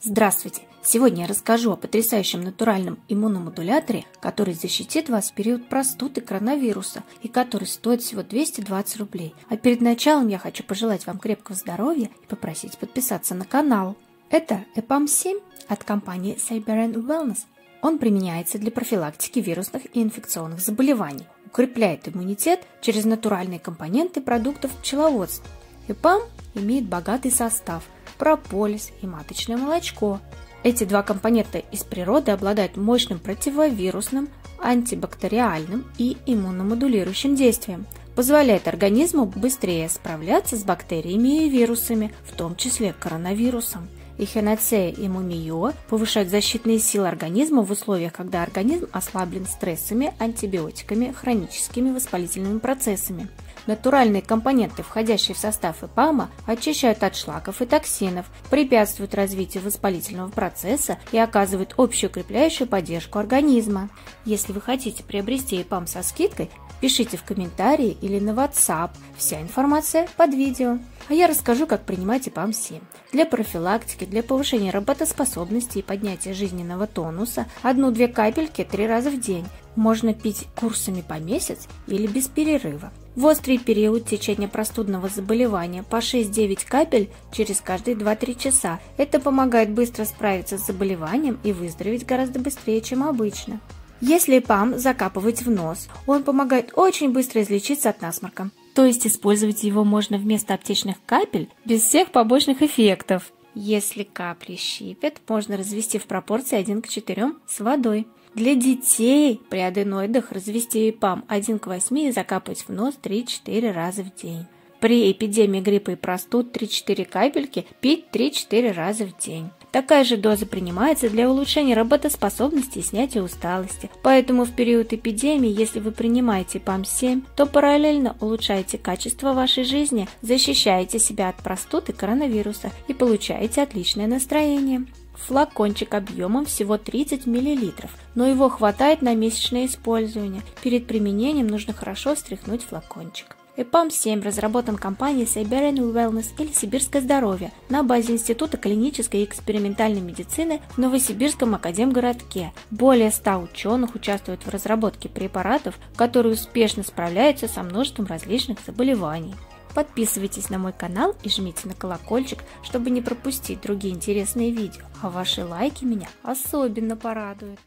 Здравствуйте! Сегодня я расскажу о потрясающем натуральном иммуномодуляторе, который защитит вас в период простуд и коронавируса, и который стоит всего 220 рублей. А перед началом я хочу пожелать вам крепкого здоровья и попросить подписаться на канал. Это ЭПАМ-7 от компании Siberian Wellness. Он применяется для профилактики вирусных и инфекционных заболеваний, укрепляет иммунитет через натуральные компоненты продуктов пчеловодства. ЭПАМ имеет богатый состав: прополис и маточное молочко. Эти два компонента из природы обладают мощным противовирусным, антибактериальным и иммуномодулирующим действием, позволяет организму быстрее справляться с бактериями и вирусами, в том числе коронавирусом. Эхинацея и мумие повышают защитные силы организма в условиях, когда организм ослаблен стрессами, антибиотиками, хроническими воспалительными процессами. Натуральные компоненты, входящие в состав ЭПАМа, очищают от шлаков и токсинов, препятствуют развитию воспалительного процесса и оказывают общую укрепляющую поддержку организма. Если вы хотите приобрести ЭПАМ со скидкой, пишите в комментарии или на WhatsApp. Вся информация под видео. А я расскажу, как принимать ЭПАМ-7. Для профилактики, для повышения работоспособности и поднятия жизненного тонуса 1-2 капельки 3 раза в день. Можно пить курсами по месяц или без перерыва. В острый период течения простудного заболевания по 6-9 капель через каждые 2-3 часа. Это помогает быстро справиться с заболеванием и выздороветь гораздо быстрее, чем обычно. Если ЭПАМ закапывать в нос, он помогает очень быстро излечиться от насморка. То есть использовать его можно вместо аптечных капель без всех побочных эффектов. Если капли щипят, можно развести в пропорции 1:4 с водой. Для детей при аденоидах развести ЭПАМ 1:8 и закапывать в нос 3-4 раза в день. При эпидемии гриппа и простуд 3-4 капельки пить 3-4 раза в день. Такая же доза принимается для улучшения работоспособности и снятия усталости. Поэтому в период эпидемии, если вы принимаете ЭПАМ-7, то параллельно улучшаете качество вашей жизни, защищаете себя от простуд и коронавируса и получаете отличное настроение. Флакончик объемом всего 30 мл, но его хватает на месячное использование. Перед применением нужно хорошо встряхнуть флакончик. ЭПАМ-7 разработан компанией Siberian Wellness или Сибирское здоровье на базе Института клинической и экспериментальной медицины в Новосибирском академгородке. Более 100 ученых участвуют в разработке препаратов, которые успешно справляются со множеством различных заболеваний. Подписывайтесь на мой канал и жмите на колокольчик, чтобы не пропустить другие интересные видео, а ваши лайки меня особенно порадуют.